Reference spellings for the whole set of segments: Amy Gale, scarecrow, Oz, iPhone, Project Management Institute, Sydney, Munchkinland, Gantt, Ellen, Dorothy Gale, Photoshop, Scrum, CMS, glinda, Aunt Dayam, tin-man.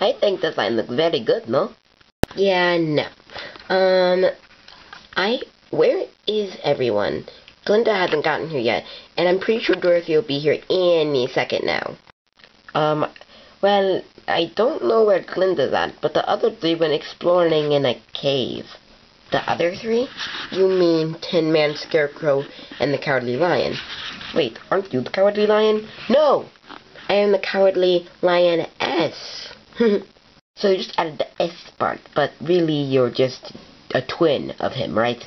I think the sign looks very good, no? Yeah, no. Where is everyone? Glinda hasn't gotten here yet, and I'm pretty sure Dorothy will be here any second now. Well, I don't know where Glinda's at, but the other three went exploring in a cave. The other three? You mean Tin-Man, Scarecrow, and the Cowardly Lion. Wait, aren't you the Cowardly Lion? No! I am the Cowardly Lioness. So you just added the S part, but really you're just a twin of him, right?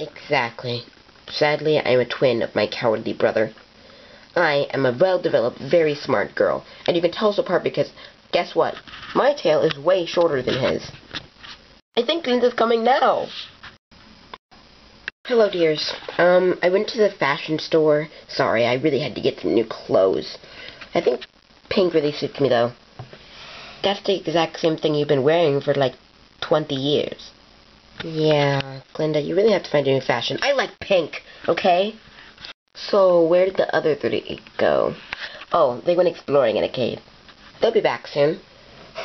Exactly. Sadly, I am a twin of my cowardly brother. I am a well-developed, very smart girl, and you can tell us apart because, guess what? My tail is way shorter than his. I think Glinda's coming now! Hello, dears. I went to the fashion store. Sorry, I really had to get some new clothes. I think pink really suits me, though. That's the exact same thing you've been wearing for, like, 20 years. Yeah, Glinda, you really have to find a new fashion. I like pink, okay? So, where did the other three go? Oh, they went exploring in a cave. They'll be back soon.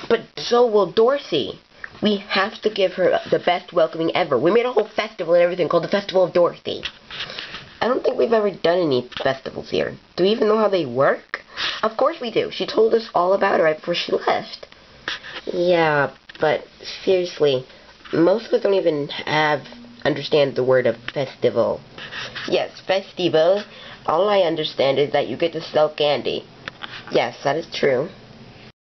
But so will Dorothy. We have to give her the best welcoming ever. We made a whole festival and everything called the Festival of Dorothy. I don't think we've ever done any festivals here. Do we even know how they work? Of course we do. She told us all about it right before she left. Yeah, but seriously, most of us don't even understand the word of festival. Yes, festival. All I understand is that you get to sell candy. Yes, that is true.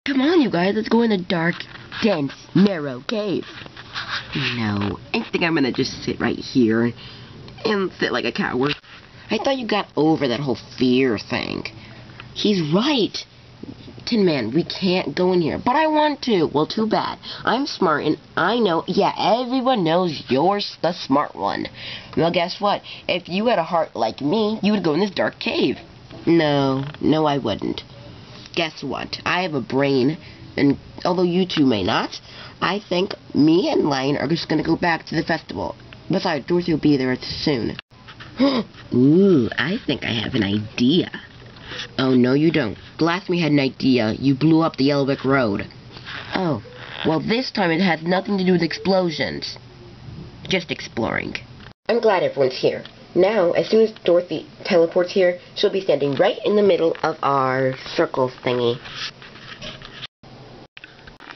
Come on, you guys. Let's go in the dark, dense, narrow cave. No, I think I'm gonna just sit right here and sit like a coward. I thought you got over that whole fear thing. He's right. Tin-Man, we can't go in here. But I want to. Well, too bad. I'm smart, and I know... Yeah, everyone knows you're the smart one. Well, guess what? If you had a heart like me, you would go in this dark cave. No, I wouldn't. Guess what? I have a brain, and although you two may not, I think me and Lion are just gonna go back to the festival. Besides, Dorothy will be there soon. Ooh, I think I have an idea. Oh, no you don't. Last we had an idea. You blew up the Yellow Brick Road. Oh. Well, this time it had nothing to do with explosions. Just exploring. I'm glad everyone's here. Now, as soon as Dorothy teleports here, she'll be standing right in the middle of our circle thingy.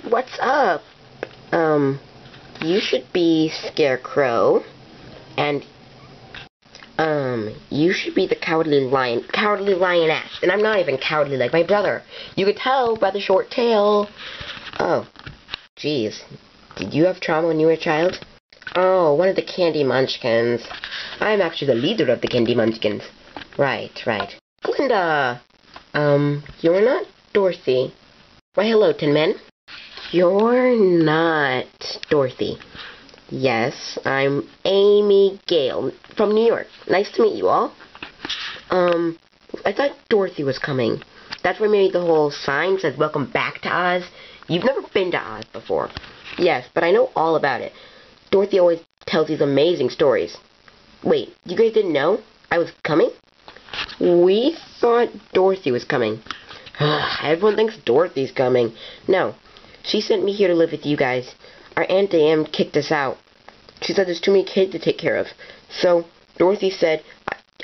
What's up? You should be Scarecrow. And... you should be the Cowardly Lioness. And I'm not even cowardly like my brother. You could tell by the short tail. Oh, jeez. Did you have trauma when you were a child? Oh, one of the Candy Munchkins. I'm actually the leader of the Candy Munchkins. Right. Glinda! You're not Dorothy. Why, hello, Tin-Man. You're not Dorothy. Yes, I'm Amy Gale from New York. Nice to meet you all. I thought Dorothy was coming. That's where maybe the whole sign says welcome back to Oz. You've never been to Oz before. Yes, but I know all about it. Dorothy always tells these amazing stories. Wait, you guys didn't know I was coming? We thought Dorothy was coming. Everyone thinks Dorothy's coming. No, she sent me here to live with you guys. Our Aunt Dayam kicked us out. She said there's too many kids to take care of. So, Dorothy said,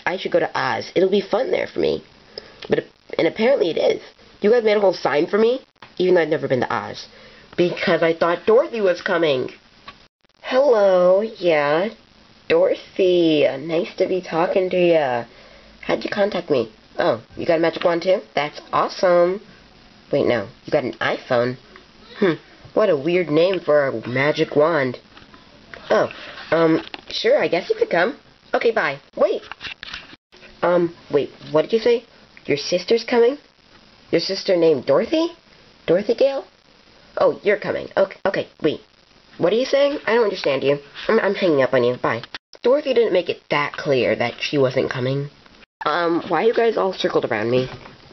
I should go to Oz. It'll be fun there for me. And apparently it is. You guys made a whole sign for me? Even though I've never been to Oz. Because I thought Dorothy was coming. Hello, yeah. Dorothy, nice to be talking to ya. How'd you contact me? Oh, you got a magic wand too? That's awesome. Wait, no. You got an iPhone? What a weird name for a magic wand. Oh, sure, I guess you could come. Okay, bye. Wait. Wait, what did you say? Your sister's coming? Your sister named Dorothy? Dorothy Gale? Oh, you're coming. Okay, wait. What are you saying? I don't understand you. I'm hanging up on you. Bye. Dorothy didn't make it that clear that she wasn't coming. Why you guys all circled around me?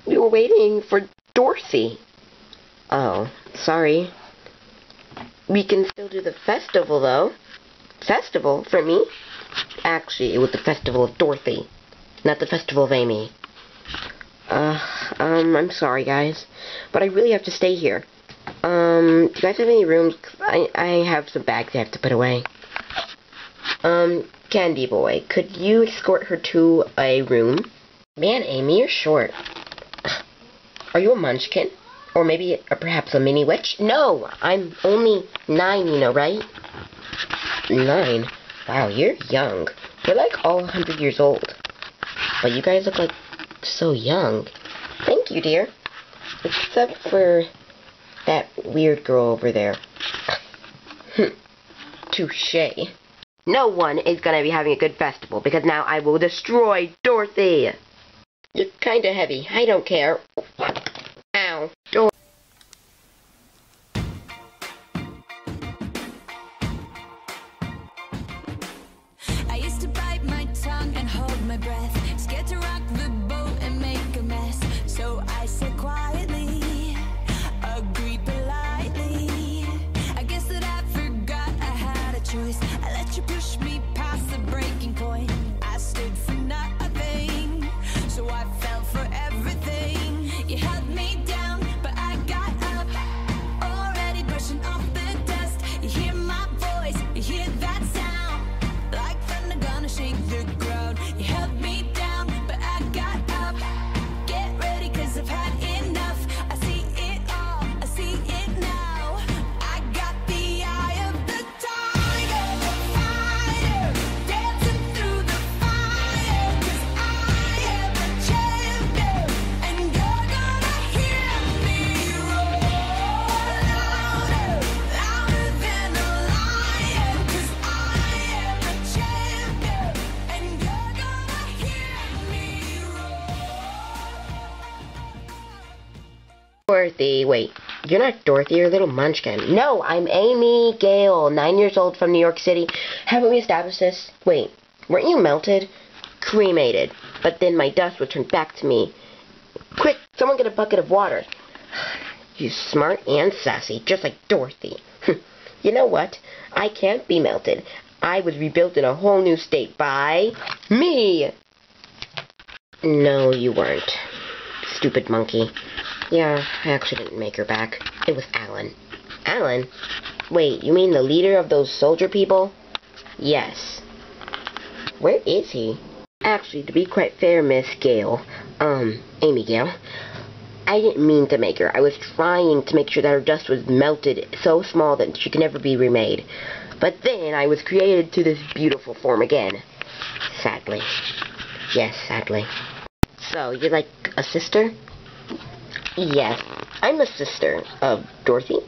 We were waiting for Dorothy. Oh, sorry. We can still do the festival, though. Festival? For me? Actually, it was the Festival of Dorothy. Not the Festival of Amy. I'm sorry, guys. But I really have to stay here. Do you guys have any rooms? I have some bags I have to put away. Candy Boy, could you escort her to a room? Man, Amy, you're short. Are you a munchkin? Or maybe, or perhaps a mini witch? No, I'm only 9, you know, right? 9? Wow, you're young. We're like all 100 years old. But you guys look like so young. Thank you, dear. Except for that weird girl over there. Touché. No one is gonna be having a good festival because now I will destroy Dorothy. You're kinda heavy. I don't care. Ow. Dorothy. I used to bite my tongue and hold my breath. Scared to rock the boat and make a mess. So I said quietly, agreed politely. I guess that I forgot I had a choice. I let you push me past the breaking point. I stood for nothing, so I fell for everything. You held me down, but I got up, already brushing off the dust. You hear my voice, you hear that sound, like thunder gonna shake the ground. You held me down, but I got up. Get ready, cause I've had enough. I see it all, I see it now. I got the eye of the tiger, the fighter, dancing through the fire. Cause I am the champion, and you're gonna hear me roar louder, louder than a lion. Cause I am the champion, and you're gonna hear me roar. Dorothy, wait. You're not Dorothy, you're a little munchkin. No, I'm Amy Gale, 9 years old from New York City. Haven't we established this? Wait, weren't you melted? Cremated. But then my dust would turn back to me. Quick, someone get a bucket of water. You smart and sassy, just like Dorothy. You know what? I can't be melted. I was rebuilt in a whole new state by me. No, you weren't. Stupid monkey. Yeah, I actually didn't make her back. It was Ellen. Ellen? Wait, you mean the leader of those soldier people? Yes. Where is he? Actually, to be quite fair, Miss Gale, Amy Gale, I didn't mean to make her. I was trying to make sure that her dust was melted so small that she could never be remade. But then I was created to this beautiful form again. Sadly. Yes, sadly. So, you're like a sister? Yes, I'm a sister of Dorothy.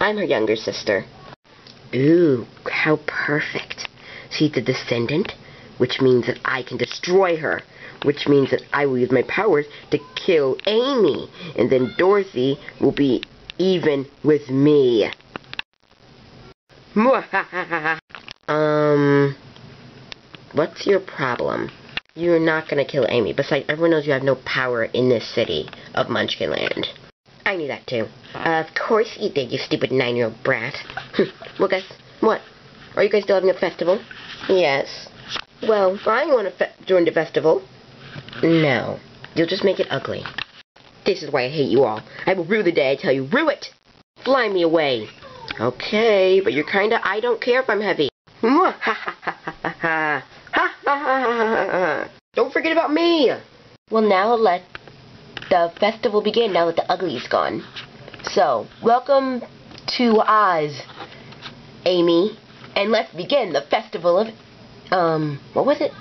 I'm her younger sister. Ooh, how perfect. She's a descendant, which means that I can destroy her, which means that I will use my powers to kill Amy, and then Dorothy will be even with me. Mwahahaha. What's your problem? You're not gonna kill Amy. Besides, everyone knows you have no power in this city of Munchkinland. I knew that too. Of course you did, you stupid 9-year-old brat. Well, guys, what? Are you guys still having a festival? Yes. Well, I want to join the festival. No. You'll just make it ugly. This is why I hate you all. I will rue the day I tell you, rue it! Fly me away. Okay, but you're kinda, I don't care if I'm heavy. Mwahahahaha. Ha ha ha ha. Don't forget about me! Well, now let the festival begin, now that the ugly's gone. So, welcome to Oz, Amy. And let's begin the festival of... what was it?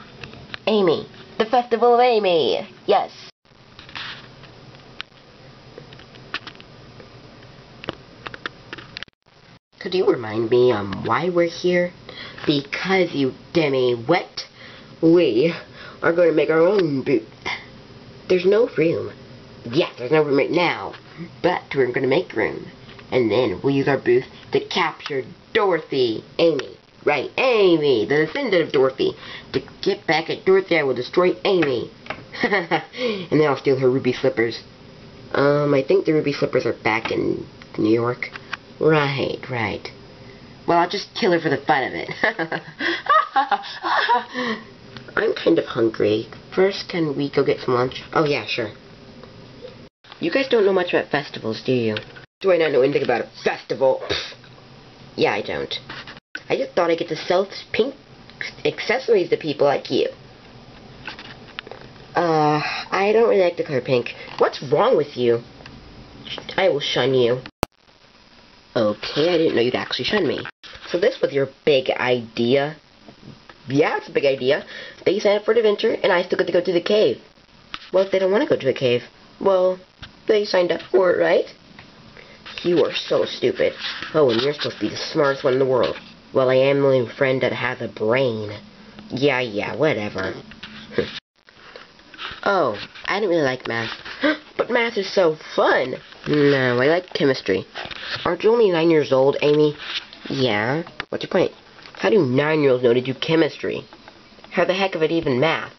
Amy. The festival of Amy. Yes. Could you remind me why we're here? Because, you demi-wet, we are going to make our own boot. There's no room. Yes, there's no room right now. But we're going to make room. And then we'll use our booth to capture Dorothy, Amy. Right, Amy, the descendant of Dorothy. To get back at Dorothy, I will destroy Amy. And then I'll steal her ruby slippers. I think the ruby slippers are back in New York. Right, right. Well, I'll just kill her for the fun of it. I'm kind of hungry. First, can we go get some lunch? Oh, yeah, sure. You guys don't know much about festivals, do you? Do I not know anything about a festival? Pfft. Yeah, I don't. I just thought I get to sell pink accessories to people like you. I don't really like the color pink. What's wrong with you? I will shun you. Okay, I didn't know you'd actually shun me. So this was your big idea. Yeah, it's a big idea. They signed up for an adventure, and I still get to go to the cave. Well, if they don't want to go to the cave, well, they signed up for it, right? You are so stupid. Oh, and you're supposed to be the smartest one in the world. Well, I am the only friend that has a brain. Yeah, whatever. Oh, I didn't really like math. But math is so fun! No, I like chemistry. Aren't you only 9 years old, Amy? Yeah? What's your point? How do 9-year-olds know to do chemistry? How the heck of it even math?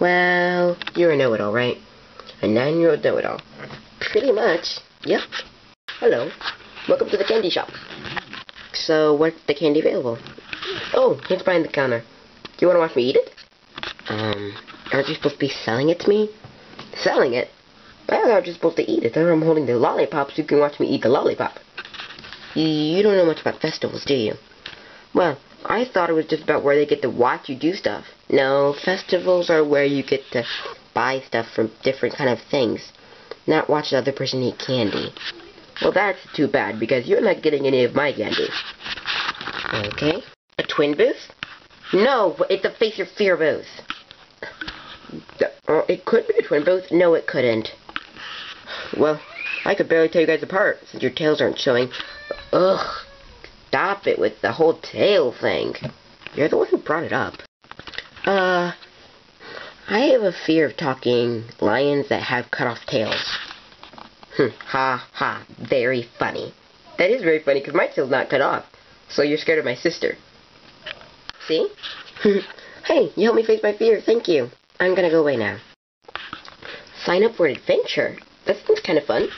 Well, you're a know-it-all, right? A 9-year-old know-it-all. Pretty much. Yep. Hello. Welcome to the candy shop. So, what's the candy available? Oh, it's behind the counter. Do you want to watch me eat it? Aren't you supposed to be selling it to me? Selling it? I thought you were supposed to eat it. I'm holding the lollipop so you can watch me eat the lollipop. You don't know much about festivals, do you? Well, I thought it was just about where they get to watch you do stuff. No, festivals are where you get to buy stuff from different kind of things. Not watch the other person eat candy. Well, that's too bad, because you're not getting any of my candy. Okay. A twin booth? No, it's a face your fear booth. It could be a twin booth. No, it couldn't. Well, I could barely tell you guys apart, since your tails aren't showing. Ugh. Stop it with the whole tail thing. You're the one who brought it up. I have a fear of talking lions that have cut-off tails. Ha ha, very funny. That is very funny, because my tail's not cut off. So you're scared of my sister. See? Hey, you helped me face my fear, thank you. I'm gonna go away now. Sign up for an adventure? That sounds kind of fun.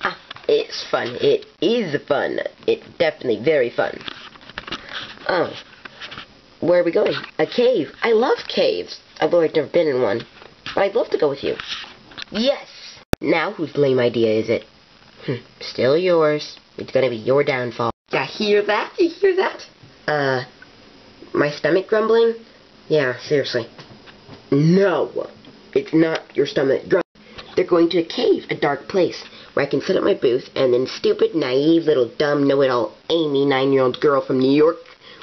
Ah, it's fun. It is fun. It's definitely very fun. Oh. Where are we going? A cave. I love caves. Although I've never been in one. But I'd love to go with you. Yes! Now whose lame idea is it? Still yours. It's gonna be your downfall. Yeah, hear that? You hear that? My stomach grumbling? Yeah, seriously. No! It's not your stomach grumbling. They're going to a cave, a dark place, where I can set up my booth, and then stupid, naive, little, dumb, know-it-all Amy, 9-year-old girl from New York,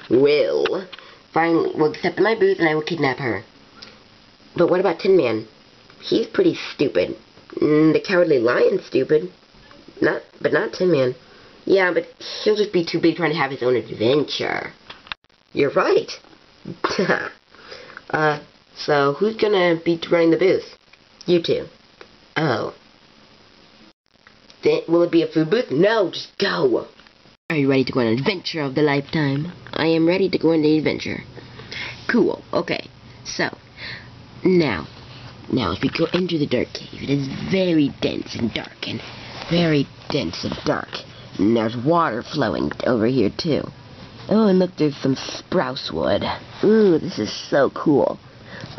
will accept my booth, and I will kidnap her. But what about Tin-Man? He's pretty stupid. The Cowardly Lion's stupid. But not Tin-Man. Yeah, but he'll just be too big trying to have his own adventure. You're right. So who's gonna be running the booth? You two. Oh. Then, will it be a food booth? No, just go! Are you ready to go on an adventure of the lifetime? I am ready to go on the adventure. Cool, okay. So, now, if we go into the dark cave, it is very dense and dark, and there's water flowing over here, too. Oh, and look, there's some spruce wood. Ooh, this is so cool.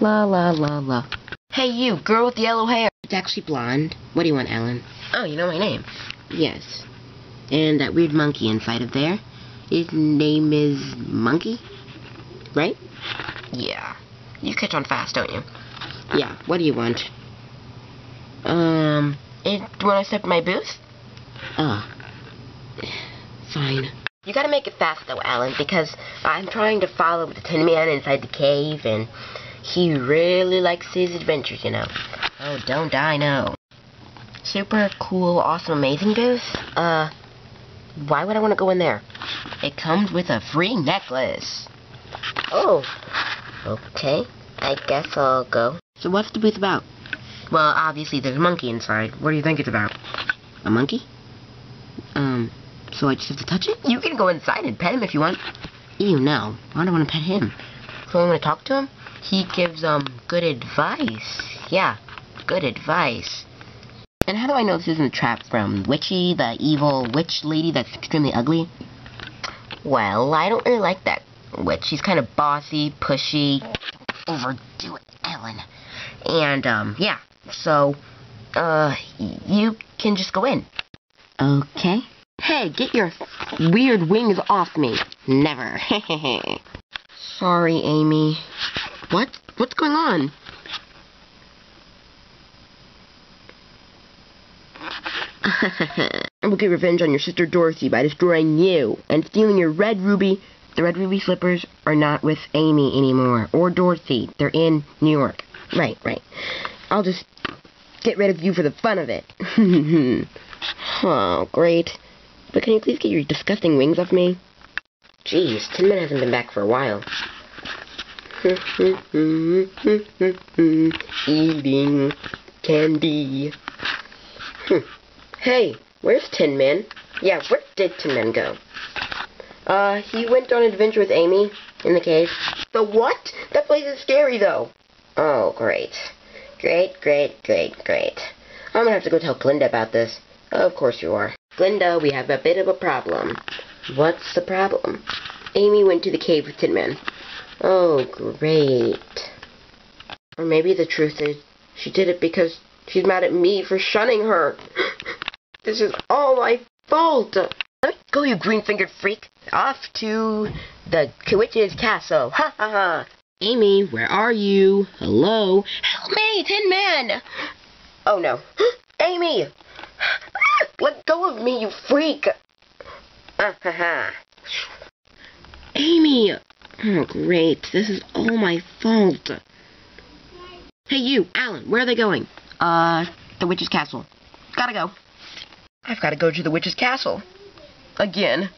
La la la la. Hey, you, girl with the yellow hair. It's actually blonde. What do you want, Ellen? Oh, you know my name. Yes. And that weird monkey inside of there. His name is Monkey? Right? Yeah. You catch on fast, don't you? Yeah, what do you want? Do you want to set my booth? Fine. You gotta make it fast, though, Alan, because I'm trying to follow the Tin Man inside the cave, and he really likes his adventures, you know. Oh, don't I know. Super cool, awesome, amazing booth? Why would I want to go in there? It comes with a free necklace. Oh. Okay, I guess I'll go. So what's the booth about? Well, obviously there's a monkey inside. What do you think it's about? A monkey? So I just have to touch it? You can go inside and pet him if you want. Ew, no. I don't want to pet him. So I want to talk to him? He gives, good advice. Yeah, good advice. And how do I know this isn't a trap from Witchy, the evil witch lady that's extremely ugly? Well, I don't really like that. Which she's kind of bossy, pushy, overdo it, Ellen. And, yeah, so, you can just go in. Okay. Hey, get your weird wings off me. Never. Sorry, Amy. What? What's going on? I will get revenge on your sister Dorothy by destroying you and stealing your red ruby. The red ruby slippers are not with Amy anymore, or Dorothy. They're in New York. Right, right. I'll just get rid of you for the fun of it. Oh, great. But can you please get your disgusting wings off me? Jeez, Tin-Man hasn't been back for a while. Eating candy. Hey, where's Tin-Man? Yeah, where did Tin-Man go? He went on an adventure with Amy in the cave. The what? That place is scary, though. Oh, great. Great. I'm gonna have to go tell Glinda about this. Of course you are. Glinda, we have a bit of a problem. What's the problem? Amy went to the cave with Tin-Man. Oh, great. Or maybe the truth is she did it because she's mad at me for shunning her. This is all my fault. Let me go, you green-fingered freak. Off to the witch's castle. Ha ha ha. Amy, where are you? Hello? Help me, Tin-Man! Oh, no. Amy! Let go of me, you freak! Ha ha ha. Amy! Oh, great. This is all my fault. Hey, you, Alan, where are they going? The witch's castle. Gotta go. I've gotta go to the witch's castle. Again.